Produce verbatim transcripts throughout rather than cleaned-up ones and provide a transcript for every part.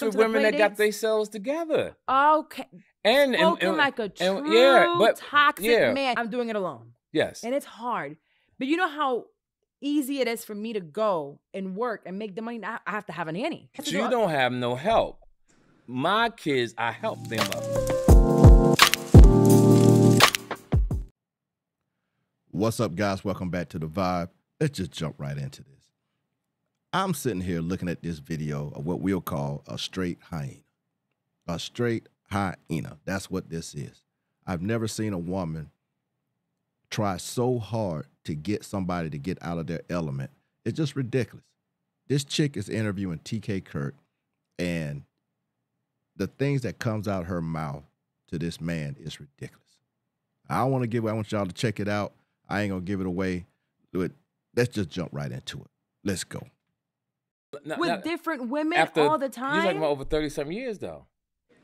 dance with women that got themselves together. Okay. And, and, and like a true and, yeah, but, toxic yeah. man. I'm doing it alone. Yes. And it's hard. But you know how easy it is for me to go and work and make the money? I have to have a nanny. So you don't have no help. My kids, I help them up. What's up, guys? Welcome back to The Vibe. Let's just jump right into this. I'm sitting here looking at this video of what we'll call a straight hyena. A straight hyena. That's what this is. I've never seen a woman try so hard to get somebody to get out of their element. It's just ridiculous. This chick is interviewing T K Kirk, and the things that comes out her mouth to this man is ridiculous. I want to give I want y'all to check it out. I ain't gonna give it away. Let's just jump right into it. Let's go. Not, with not, different women after, all the time. You're talking about over thirty-seven years, though.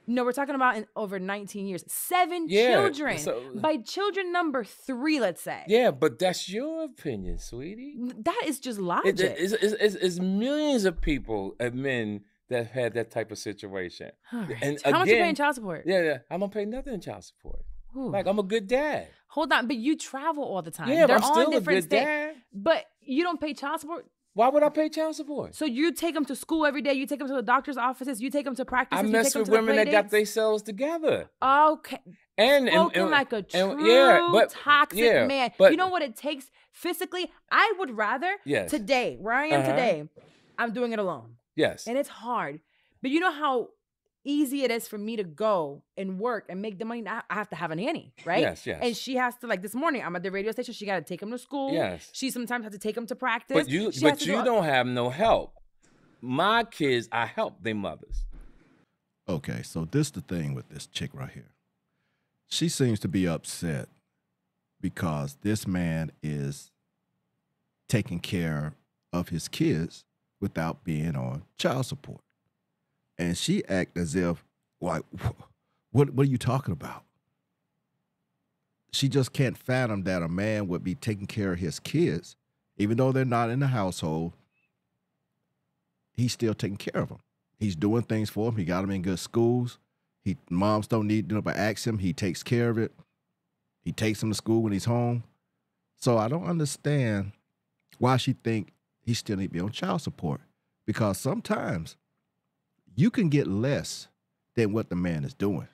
No, we're talking about in over nineteen years. Seven yeah, children. So, by children number three, let's say. Yeah, but that's your opinion, sweetie. That is just logic. It, it's, it's, it's, it's millions of people and men that have had that type of situation. Right. And How again, much you paying child support? Yeah, yeah. I'm going to pay nothing in child support. Ooh. Like, I'm a good dad. Hold on, but you travel all the time. Yeah, They're but I'm still a good state, dad. But you don't pay child support? Why would I pay child support? So you take them to school every day. You take them to the doctor's offices. You take them to practice. I mess with women that got themselves together. Okay. And, and, and like a true and, yeah, but, toxic yeah, man. But, you know what it takes physically? I would rather yes. today, where I am uh-huh. today, I'm doing it alone. Yes. And it's hard. But you know how easy it is for me to go and work and make the money. I have to have a nanny, right? Yes, yes. And she has to, like this morning, I'm at the radio station. She got to take him to school. Yes. She sometimes has to take him to practice. But you, but you don't have no help. My kids, I help their mothers. Okay, so this is the thing with this chick right here. She seems to be upset because this man is taking care of his kids without being on child support. And she act as if, like, what, what are you talking about? She just can't fathom that a man would be taking care of his kids, even though they're not in the household. He's still taking care of them. He's doing things for them. He got them in good schools. He moms don't need to ask him. He takes care of it. He takes them to school when he's home. So I don't understand why she think he still need to be on child support, because sometimes you can get less than what the man is doing.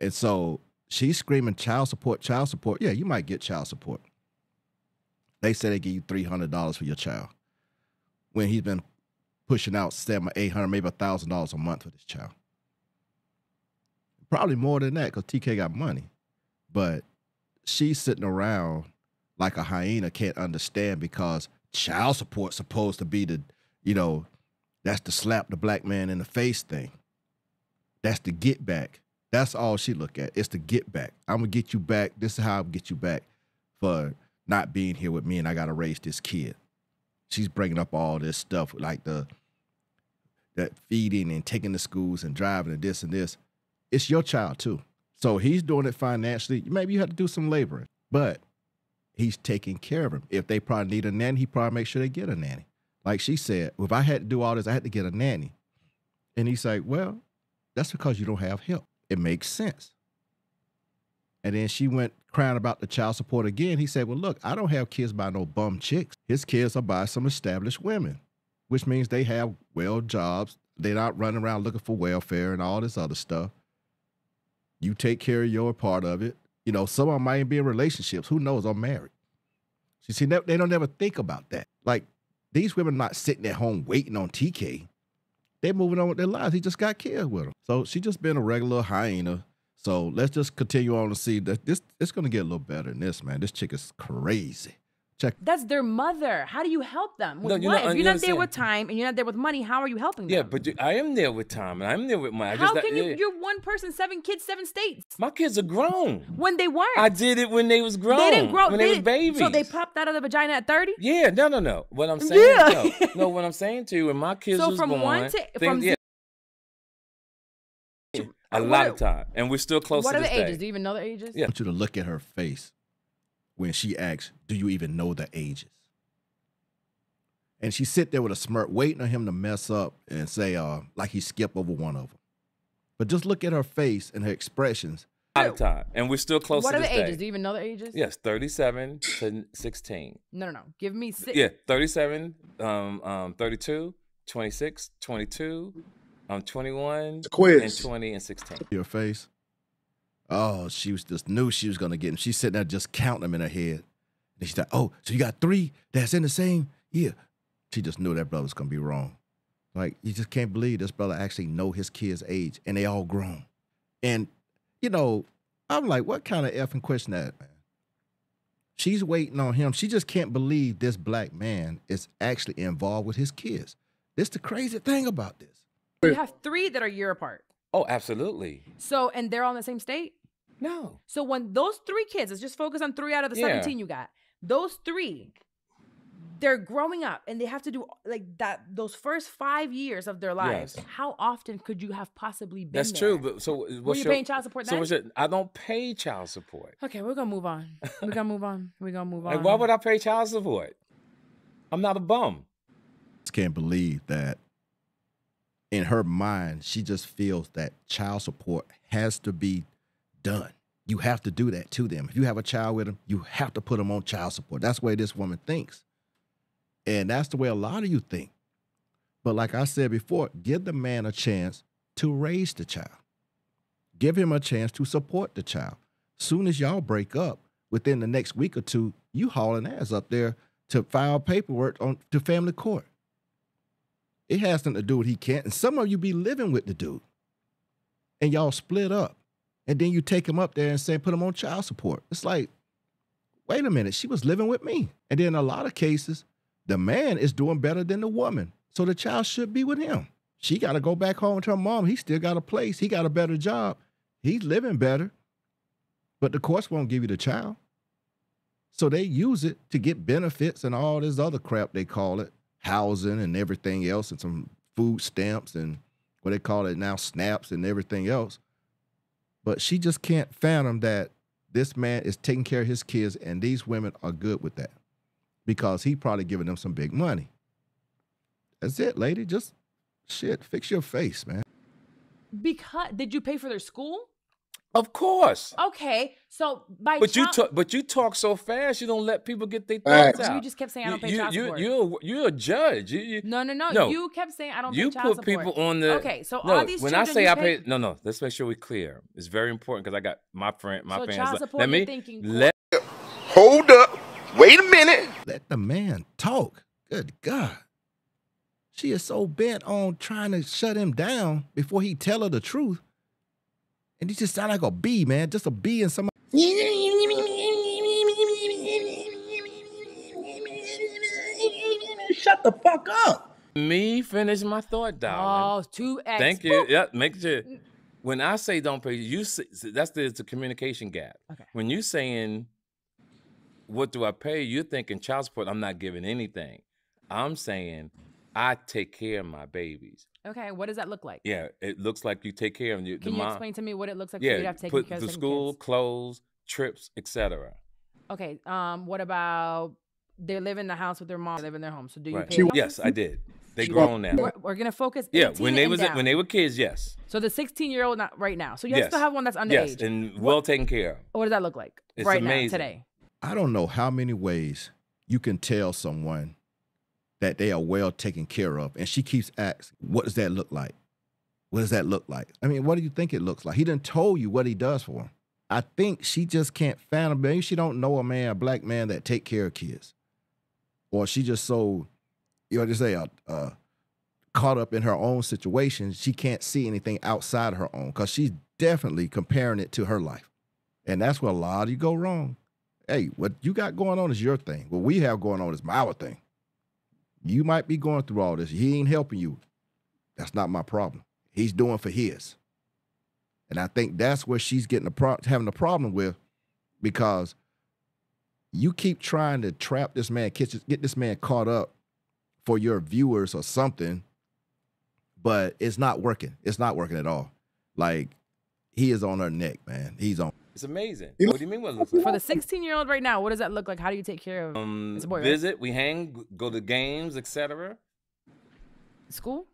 And so she's screaming child support, child support. Yeah, you might get child support. They say they give you three hundred dollars for your child when he's been pushing out seven, eight hundred, maybe a thousand dollars a month for this child. Probably more than that because T K got money. But she's sitting around like a hyena, can't understand because child support's supposed to be the, you know, that's the slap the black man in the face thing. That's the get back. That's all she look at. It's the get back. I'm going to get you back. This is how I'll get you back for not being here with me and I got to raise this kid. She's bringing up all this stuff like the that feeding and taking to schools and driving and this and this. It's your child too. So he's doing it financially. Maybe you have to do some laboring, but he's taking care of him. If they probably need a nanny, he probably makes sure they get a nanny. Like she said, if I had to do all this, I had to get a nanny. And he's like, well, that's because you don't have help. It makes sense. And then she went crying about the child support again. He said, well, look, I don't have kids by no bum chicks. His kids are by some established women, which means they have well jobs. They're not running around looking for welfare and all this other stuff. You take care of your part of it. You know, some of them might be in relationships. Who knows? I'm married. You see, they don't ever think about that. Like, these women not sitting at home waiting on T K. They're moving on with their lives. He just got kids with them. So she just been a regular hyena. So let's just continue on to see that this it's gonna get a little better than this, man. This chick is crazy. Check. That's their mother. How do you help them? With no, you're what? Not, if you're not there with time and you're not there with money, how are you helping them? Yeah, but I am there with time and I'm there with money. I just how can not, you? Yeah. You're one person, seven kids, seven states. My kids are grown. When they weren't. I did it when they was grown. They didn't grow. When they, they was babies. So they popped out of the vagina at thirty? Yeah, no, no, no. What I'm saying, yeah. no, no. What I'm saying to you, when my kids so was from born, one to, things, from yeah. a lot what, of time, and we're still close. What to are this the ages? Day. Do you even know the ages? Yeah. I want you to look at her face when she asks, do you even know the ages? And she sit there with a smirk, waiting on him to mess up and say, uh, like he skipped over one of them. But just look at her face and her expressions. Out of time. And we're still close what to this. What are the ages? Day. Do you even know the ages? Yes, thirty-seven to sixteen. No, no, no. Give me six. Yeah, thirty-seven, um, um, thirty-two, twenty-six, twenty-two, um, twenty-one, quiz. And twenty and sixteen. Your face. Oh, she was just knew she was gonna get him. She's sitting there just counting them in her head. And she's like, oh, so you got three that's in the same year. She just knew that brother's gonna be wrong. Like, you just can't believe this brother actually know his kid's age, and they all grown. And, you know, I'm like, what kind of effing question that, man? She's waiting on him. She just can't believe this black man is actually involved with his kids. That's the crazy thing about this. You have three that are a year apart. Oh, absolutely. So, and they're all in the same state? No. So when those three kids, let's just focus on three out of the yeah. seventeen you got. Those three... They're growing up and they have to do like that those first five years of their lives. Yes. How often could you have possibly been That's there? True. But so what's Were you your, paying child support then? So what's your, I don't pay child support. Okay, we're gonna move on. We're gonna move on. We're gonna move on. Like, why would I pay child support? I'm not a bum. I just can't believe that in her mind, she just feels that child support has to be done. You have to do that to them. If you have a child with them, you have to put them on child support. That's the way this woman thinks. And that's the way a lot of you think. But like I said before, give the man a chance to raise the child. Give him a chance to support the child. Soon as y'all break up, within the next week or two, you hauling ass up there to file paperwork on to family court. It has nothing to do with he can't. And some of you be living with the dude. And y'all split up. And then you take him up there and say, put him on child support. It's like, wait a minute, she was living with me. And then in a lot of cases, the man is doing better than the woman. So the child should be with him. She got to go back home to her mom. He still got a place. He got a better job. He's living better. But the courts won't give you the child. So they use it to get benefits and all this other crap they call it, housing and everything else, and some food stamps and what they call it now, SNAPs and everything else. But she just can't fathom that this man is taking care of his kids and these women are good with that. Because he probably giving them some big money. That's it, lady. Just shit, fix your face, man. Because did you pay for their school? Of course. Okay, so by but child you talk, but you talk so fast, you don't let people get their thoughts right. out. So you just kept saying I don't pay you, child you, support. You you you're a judge. You, you, no, no, no, no. You kept saying I don't you pay child support. You put people on the okay. So no, all these when I say I pay, pay, no, no. Let's make sure we're clear. It's very important because I got my friend, my so fans. Child support, let me thinking, let hold up. Wait a minute. Let the man talk. Good God. She is so bent on trying to shut him down before he tell her the truth. And he just sound like a bee, man. Just a bee in somebody. Shut the fuck up. Me finish my thought, darling. Oh, two X. Thank you. Yeah, make sure. When I say don't pay, you say, that's the, the communication gap. Okay. When you saying... what do I pay? You're thinking child support. I'm not giving anything. I'm saying I take care of my babies. Okay, what does that look like? Yeah, it looks like you take care of you. Can the you mom, explain to me what it looks like? Yeah, you have to put care the school, kids? Clothes, trips, et cetera. Okay, um, what about they live in the house with their mom? They live in their home. So do you right. pay? She, yes, I did. They grown now. We're, we're gonna focus. Yeah, when they was down. when they were kids, yes. So the sixteen year old not right now. So you yes. still have one that's underage. Yes, and well what, taken care of. What does that look like? It's right amazing. Now today. I don't know how many ways you can tell someone that they are well taken care of. And she keeps asking, what does that look like? What does that look like? I mean, what do you think it looks like? He done told you what he does for him. I think she just can't fathom. Maybe she don't know a man, a black man that take care of kids. Or she just so, you know what they say, uh, uh, caught up in her own situation. She can't see anything outside of her own because she's definitely comparing it to her life. And that's where a lot of you go wrong. Hey, what you got going on is your thing. What we have going on is our thing. You might be going through all this. He ain't helping you. That's not my problem. He's doing for his. And I think that's where she's getting a pro having a problem with, because you keep trying to trap this man, get this man caught up for your viewers or something, but it's not working. It's not working at all. Like, he is on her neck, man. He's on. It's amazing. What do you mean what it looks like? For the sixteen-year-old right now, what does that look like? How do you take care of um, it's a boy, visit, right? We hang, go to games, et cetera. School?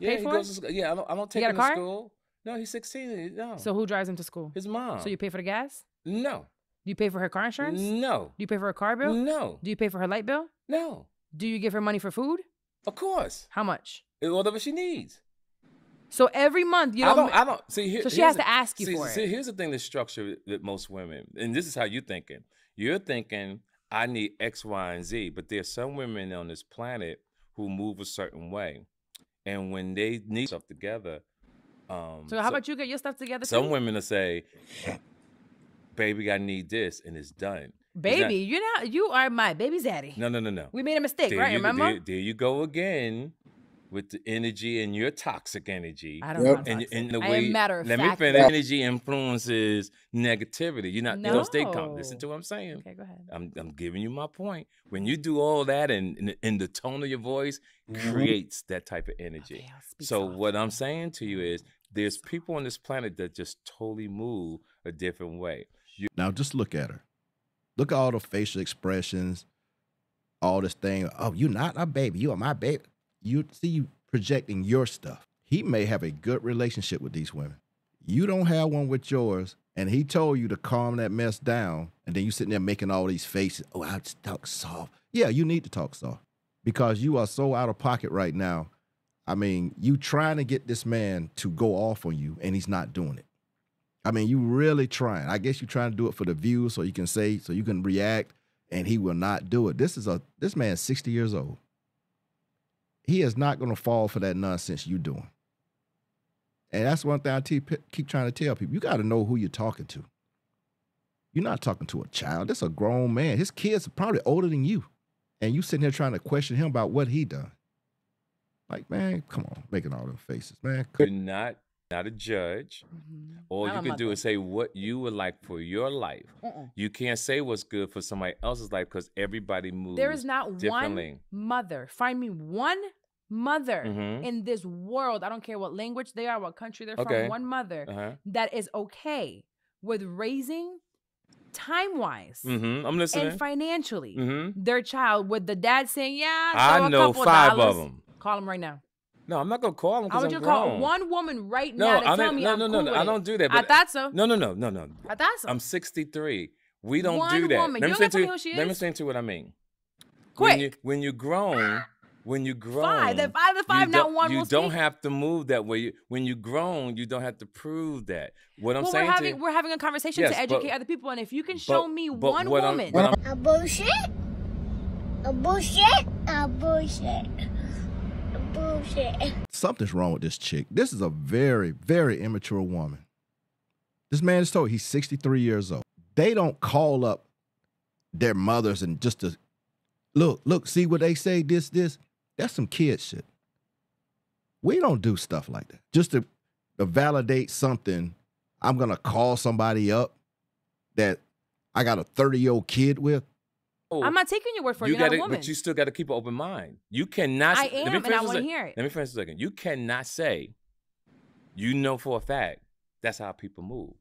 Yeah, he goes to school. Yeah, I don't, I don't take him to school. No, he's sixteen. No. So who drives him to school? His mom. So you pay for the gas? No. Do you pay for her car insurance? No. Do you pay for her car bill? No. Do you pay for her light bill? No. Do you give her money for food? Of course. How much? Whatever she needs. So every month, you don't. I don't. I don't see, here, so she has a, to ask you see, for see, it. See, here's the thing that's structured with most women, and this is how you're thinking. You're thinking, I need X, Y, and Z, but there's some women on this planet who move a certain way, and when they need stuff together. Um, so how so, about you get your stuff together? Some too? Women will say, "Baby, I need this," and it's done. Baby, you're not. You are my baby daddy. No, no, no, no. We made a mistake, there right? You, remember? There, there you go again with the energy and your toxic energy. I don't yep. know. And, and the way I am matter of let fact. Me finish. Energy influences negativity. You're not. No. You don't stay calm. Listen to what I'm saying. Okay, go ahead. I'm, I'm giving you my point. When you do all that, and in, in the tone of your voice mm-hmm. creates that type of energy. Okay, I'll speak so soft. What I'm saying to you is, there's people on this planet that just totally move a different way. You now just look at her. Look at all the facial expressions, all this thing. Oh, you're not my baby. You are my baby. You see you projecting your stuff. He may have a good relationship with these women. You don't have one with yours, and he told you to calm that mess down, and then you sitting there making all these faces. Oh, I just talk soft. Yeah, you need to talk soft because you are so out of pocket right now. I mean, you trying to get this man to go off on you, and he's not doing it. I mean, you really trying. I guess you're trying to do it for the views so you can say, so you can react, and he will not do it. This is a this man's sixty years old. He is not going to fall for that nonsense you're doing. And that's one thing I keep trying to tell people. You got to know who you're talking to. You're not talking to a child. This is a grown man. His kids are probably older than you. And you sitting here trying to question him about what he done. Like, man, come on, making all them faces, man. You're not, not a judge. Mm-hmm. All you can do is say what you would like for your life. Uh-uh. You can't say what's good for somebody else's life because everybody moves There is not one mother. Find me one mother mm-hmm. in this world. I don't care what language they are, what country they're okay. from. One mother uh-huh. that is okay with raising time-wise mm-hmm. I'm listening. And financially mm-hmm. their child with the dad saying, yeah, I know five dollars. Of them. Call him right now. No, I'm not gonna call him. I want you to call one woman right now to tell me I'm cool with it. No, no, no, no, I don't do that. I thought so. No, no, no, no, no. I thought so. I'm sixty-three. We don't do that. One woman. You don't tell me who she is. Let me explain to you what I mean. Quick. When you're grown, when you're grown, five. That five to five, not one. You don't have to move that way. When you're grown, you don't have to prove that. What I'm saying to you, we're having a conversation to educate other people, and if you can show me one woman, a bullshit, a bullshit, a bullshit. Bullshit. Something's wrong with this chick. This is a very, very immature woman. This man is told he's sixty-three years old. They don't call up their mothers and just to look, look, see what they say, this, this. That's some kid shit. We don't do stuff like that. Just to, to validate something, I'm going to call somebody up that I got a thirty-year-old kid with. I'm not taking your word for it. You You're gotta, not a woman. But you still got to keep an open mind. You cannot. I am, and I want to hear it. Let me finish a second. You cannot say, you know for a fact, that's how people move.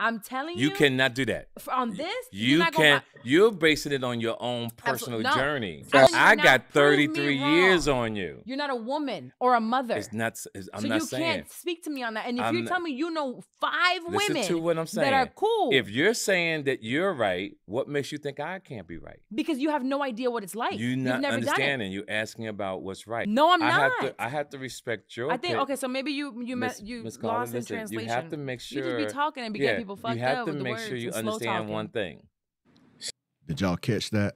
I'm telling you. You cannot do that. On this, you you're can. You're basing it on your own personal no, journey. I got thirty-three years on you. You're not a woman or a mother. It's not. It's, I'm so not saying. So you can't speak to me on that. And if I'm you not, tell me you know five women to what I'm saying. That are cool, if you're saying that you're right, what makes you think I can't be right? Because you have no idea what it's like. You're not never understanding. You're asking about what's right. No, I'm I not. Have to, I have to respect your. I think pick. Okay. So maybe you you Miss, you Miss lost in translation. You have to make sure you just be talking and be yeah. You have to make sure you understand one thing. Did y'all catch that?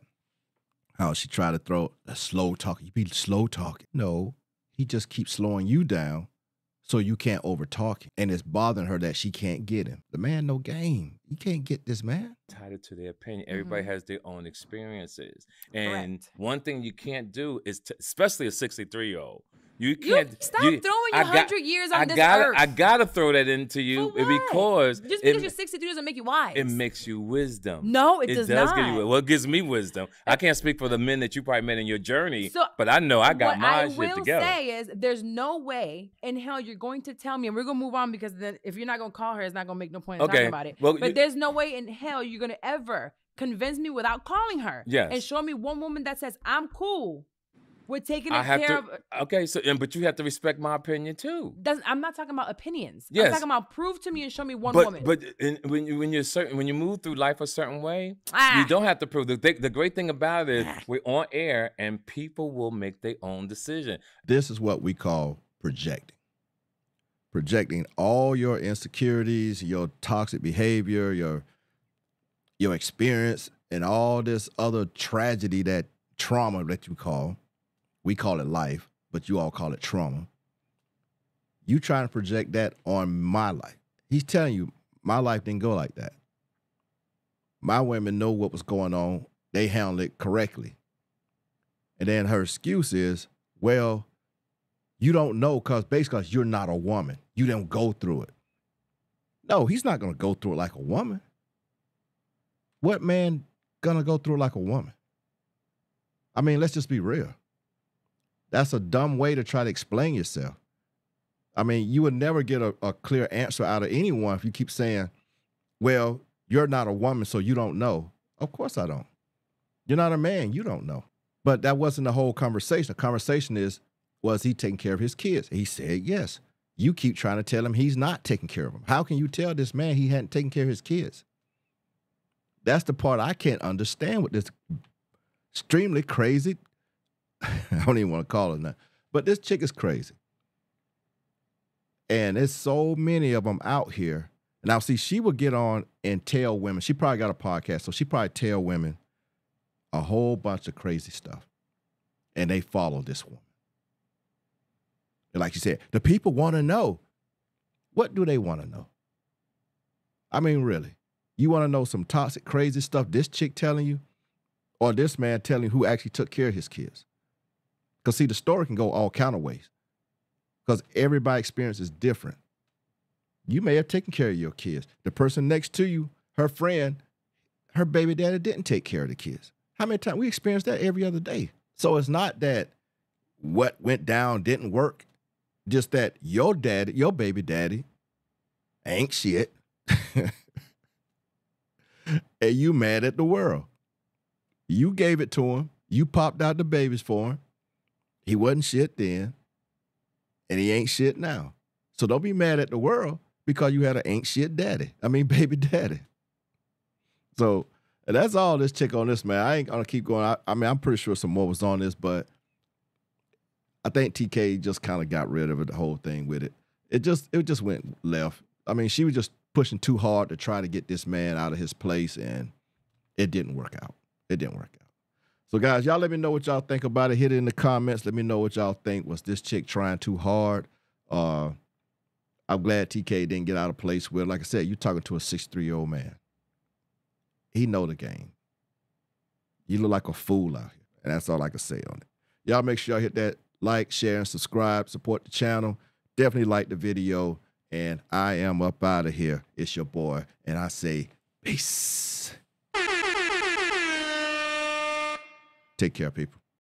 How she tried to throw a slow talking. You be slow talking. No, he just keeps slowing you down so you can't over talk him. And it's bothering her that she can't get him. The man, no game. You can't get this man. Tied to their opinion. Everybody mm-hmm. has their own experiences. And correct. One thing you can't do is, to, especially a sixty-three-year-old, You can't you, stop you, throwing your hundred years on I this gotta, earth. I gotta throw that into you because just because it, you're sixty-two doesn't make you wise. It makes you wisdom. No, it, it does, does not. Give you, well, it gives me wisdom. I can't speak for the men that you probably met in your journey, so, but I know I got my I shit together. What I will say is, there's no way in hell you're going to tell me, and we're gonna move on because then if you're not gonna call her, it's not gonna make no point in okay. talking about it. Well, but you, there's no way in hell you're gonna ever convince me without calling her yes. and show me one woman that says I'm cool. We're taking I have care to, of. Okay, so and but you have to respect my opinion too. Doesn't, I'm not talking about opinions. Yes. I'm talking about prove to me and show me one but, woman. But in, when you when you're certain when you move through life a certain way, ah. you don't have to prove. The, th the great thing about it is ah. we're on air and people will make their own decision. This is what we call projecting. Projecting all your insecurities, your toxic behavior, your your experience, and all this other tragedy, that trauma that you call. We call it life, but you all call it trauma. You trying to project that on my life. He's telling you, my life didn't go like that. My women know what was going on. They handled it correctly. And then her excuse is, well, you don't know because basically you're not a woman. You don't go through it. No, he's not going to go through it like a woman. What man going to go through it like a woman? I mean, let's just be real. That's a dumb way to try to explain yourself. I mean, you would never get a, a clear answer out of anyone if you keep saying, well, you're not a woman, so you don't know. Of course I don't. You're not a man, you don't know. But that wasn't the whole conversation. The conversation is, was he taking care of his kids? He said yes. You keep trying to tell him he's not taking care of them. How can you tell this man he hadn't taken care of his kids? That's the part I can't understand with this extremely crazy I don't even want to call it that. But this chick is crazy. And there's so many of them out here. Now, see, she will get on and tell women. She probably got a podcast, so she probably tell women a whole bunch of crazy stuff. And they follow this woman. And like you said, the people want to know. What do they want to know? I mean, really. You want to know some toxic, crazy stuff this chick telling you? Or this man telling you who actually took care of his kids? Because, see, the story can go all kind of ways because everybody's experience is different. You may have taken care of your kids. The person next to you, her friend, her baby daddy didn't take care of the kids. How many times? We experience that every other day. So it's not that what went down didn't work, just that your daddy, your baby daddy ain't shit. And you mad at the world. You gave it to him. You popped out the babies for him. He wasn't shit then, and he ain't shit now. So don't be mad at the world because you had an ain't shit daddy. I mean, baby daddy. So that's all this chick on this, man. I ain't going to keep going. I, I mean, I'm pretty sure some more was on this, but I think T K just kind of got rid of it, the whole thing with it. It just, it just went left. I mean, she was just pushing too hard to try to get this man out of his place, and it didn't work out. It didn't work out. So, guys, y'all let me know what y'all think about it. Hit it in the comments. Let me know what y'all think. Was this chick trying too hard? Uh, I'm glad T K didn't get out of place with. Like I said, you're talking to a sixty-three-year-old man. He know the game. You look like a fool out here, and that's all I can say on it. Y'all make sure y'all hit that like, share, and subscribe. Support the channel. Definitely like the video, and I am up out of here. It's your boy, and I say peace. Take care, people.